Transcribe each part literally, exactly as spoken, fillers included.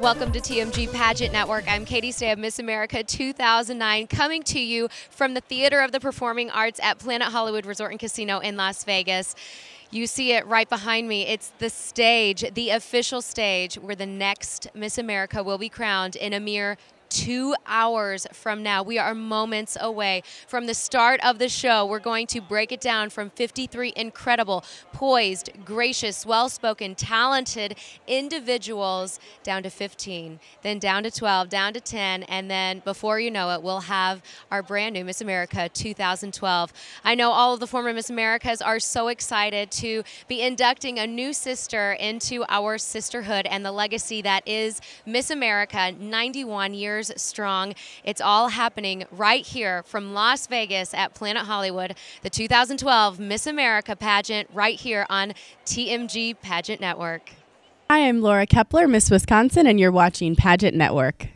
Welcome to T M G Pageant Network. I'm Katie Stam, Miss America two thousand nine, coming to you from the Theater of the Performing Arts at Planet Hollywood Resort and Casino in Las Vegas. You see it right behind me. It's the stage, the official stage, where the next Miss America will be crowned in a mere two hours from now. We are moments away from the start of the show. We're going to break it down from fifty-three incredible, poised, gracious, well-spoken, talented individuals down to fifteen, then down to twelve, down to ten, and then before you know it, we'll have our brand new Miss America two thousand twelve. I know all of the former Miss Americas are so excited to be inducting a new sister into our sisterhood and the legacy that is Miss America, ninety-one years strong. It's all happening right here from Las Vegas at Planet Hollywood, the two thousand twelve Miss America pageant, right here on T M G Pageant Network. Hi, I'm Laura Kaeppeler, Miss Wisconsin, and you're watching Pageant Network.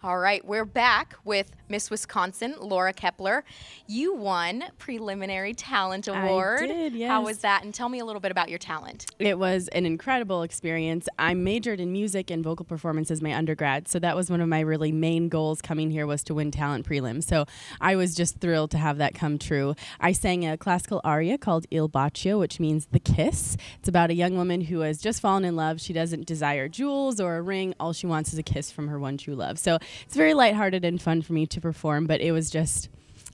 All right, we're back with Miss Wisconsin, Laura Kaeppeler. You won Preliminary Talent Award. I did, yes. How was that? And tell me a little bit about your talent. It was an incredible experience. I majored in music and vocal performance as my undergrad, so that was one of my really main goals coming here, was to win talent prelim. So I was just thrilled to have that come true. I sang a classical aria called Il Bacio, which means the kiss. It's about a young woman who has just fallen in love. She doesn't desire jewels or a ring. All she wants is a kiss from her one true love. So it's very lighthearted and fun for me to perform, but it was just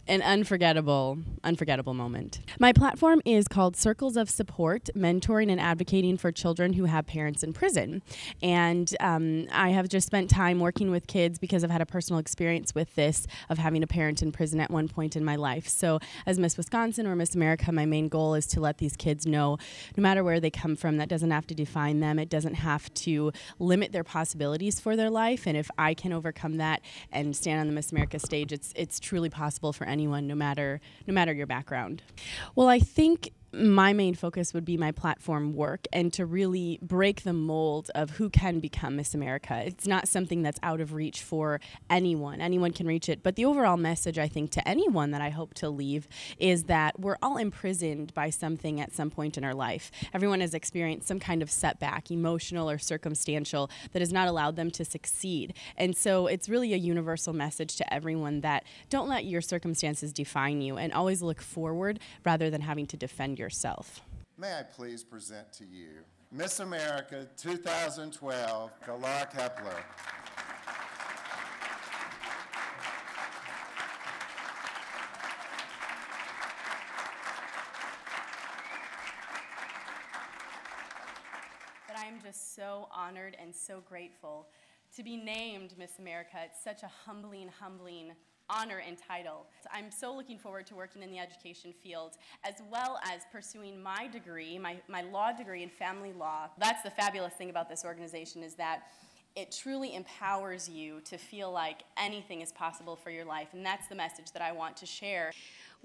an unforgettable, unforgettable moment. My platform is called Circles of Support, mentoring and advocating for children who have parents in prison. And um, I have just spent time working with kids because I've had a personal experience with this, of having a parent in prison at one point in my life. So as Miss Wisconsin or Miss America, my main goal is to let these kids know, no matter where they come from, that doesn't have to define them. It doesn't have to limit their possibilities for their life. And if I can overcome that and stand on the Miss America stage, it's, it's truly possible for anyone, no matter no matter your background. Well, I think my main focus would be my platform work and to really break the mold of who can become Miss America. It's not something that's out of reach for anyone. Anyone can reach it. But the overall message, I think, to anyone that I hope to leave is that we're all imprisoned by something at some point in our life. Everyone has experienced some kind of setback, emotional or circumstantial, that has not allowed them to succeed. And so it's really a universal message to everyone that don't let your circumstances define you, and always look forward rather than having to defend yourself. Yourself. May I please present to you Miss America two thousand twelve, Laura Kaeppeler. But I am just so honored and so grateful to be named Miss America. It's such a humbling, humbling honor and title. I'm so looking forward to working in the education field, as well as pursuing my degree, my, my law degree in family law. That's the fabulous thing about this organization, is that it truly empowers you to feel like anything is possible for your life, and that's the message that I want to share.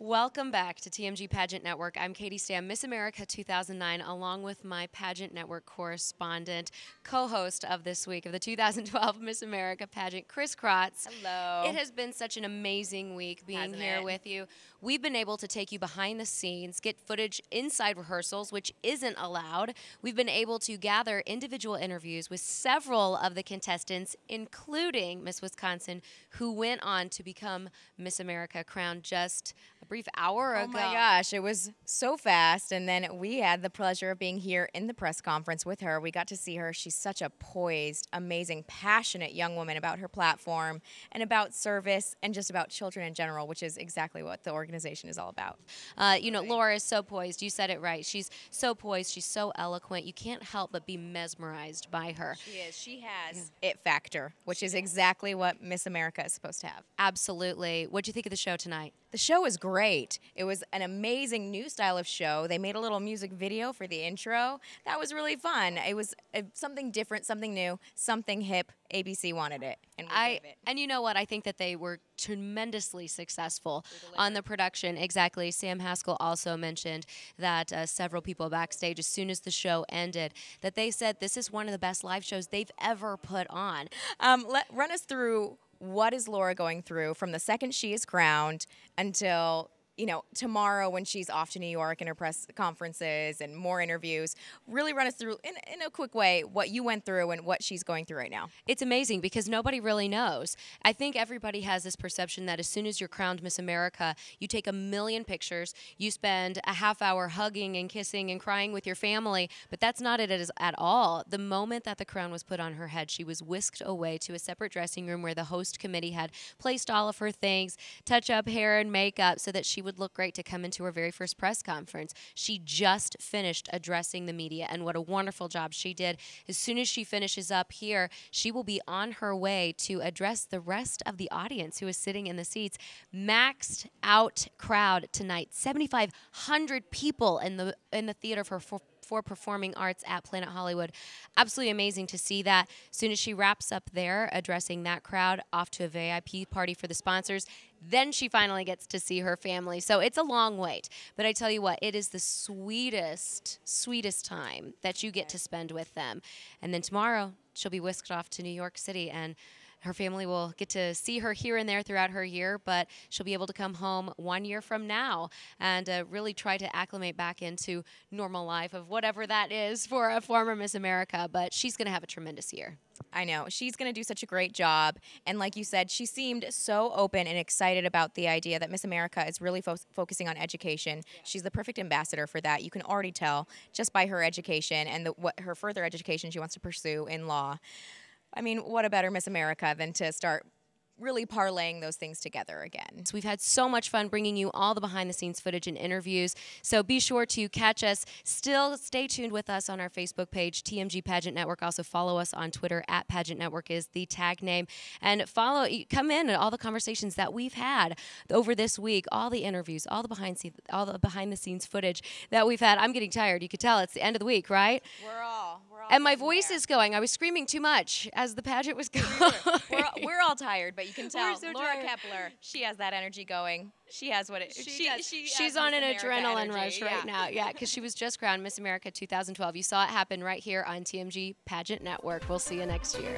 Welcome back to T M G Pageant Network. I'm Katie Stam, Miss America two thousand nine, along with my Pageant Network correspondent, co-host of this week of the two thousand twelve Miss America pageant, Chris Krotz. Hello. It has been such an amazing week being Hasn't here it? with you. We've been able to take you behind the scenes, get footage inside rehearsals, which isn't allowed. We've been able to gather individual interviews with several of the contestants, including Miss Wisconsin, who went on to become Miss America, crowned just a brief hour ago. Oh my gosh, it was so fast. And then we had the pleasure of being here in the press conference with her. We got to see her. She's such a poised, amazing, passionate young woman about her platform and about service and just about children in general, which is exactly what the organization is all about. Uh, you know, Laura is so poised. You said it right. She's so poised. She's so eloquent. You can't help but be mesmerized by her. She is. She has yeah. it factor, which she is exactly what Miss America is supposed to have. Absolutely. What do you think of the show tonight? The show was great. It was an amazing new style of show. They made a little music video for the intro. That was really fun. It was uh, something different, something new, something hip. A B C wanted it, and we I, gave it. And you know what? I think that they were tremendously successful on the production. Exactly. Sam Haskell also mentioned that uh, several people backstage, as soon as the show ended, that they said this is one of the best live shows they've ever put on. Um, let, run us through. What is Laura going through from the second she is crowned until you know, tomorrow when she's off to New York and her press conferences and more interviews, really run us through in, in a quick way what you went through and what she's going through right now. It's amazing because nobody really knows. I think everybody has this perception that as soon as you're crowned Miss America, you take a million pictures, you spend a half hour hugging and kissing and crying with your family, but that's not it at all. The moment that the crown was put on her head, she was whisked away to a separate dressing room where the host committee had placed all of her things, touch up hair and makeup so that she would look great to come into her very first press conference. She just finished addressing the media, and what a wonderful job she did. As soon as she finishes up here, she will be on her way to address the rest of the audience who is sitting in the seats. Maxed out crowd tonight, seventy-five hundred people in the in the theater for four for performing arts at Planet Hollywood. Absolutely amazing to see that. As soon as she wraps up there, addressing that crowd, off to a V I P party for the sponsors, then she finally gets to see her family. So it's a long wait. But I tell you what, it is the sweetest, sweetest time that you get to spend with them. And then tomorrow, she'll be whisked off to New York City, and her family will get to see her here and there throughout her year, but she'll be able to come home one year from now and uh, really try to acclimate back into normal life of whatever that is for a former Miss America. But she's going to have a tremendous year. I know. She's going to do such a great job. And like you said, she seemed so open and excited about the idea that Miss America is really fo focusing on education. Yeah. She's the perfect ambassador for that. You can already tell just by her education and the, what her further education she wants to pursue in law. I mean, what a better Miss America than to start really parlaying those things together again. So we've had so much fun bringing you all the behind-the-scenes footage and interviews, so be sure to catch us. Still, stay tuned with us on our Facebook page, T M G Pageant Network. Also, follow us on Twitter, at Pageant Network is the tag name. And follow, come in and all the conversations that we've had over this week, all the interviews, all the behind-the-scenes all the behind-the-scenes footage that we've had. I'm getting tired. You could tell it's the end of the week, right? We're all, we're all And my voice there. is going. I was screaming too much as the pageant was going. We're all, we're all tired, but you can tell so Laura Kaeppeler, she has that energy going. She has what it she, she, does, she She's on an adrenaline rush right now. Yeah, because she was just crowned Miss America two thousand twelve. You saw it happen right here on T M G Pageant Network. We'll see you next year.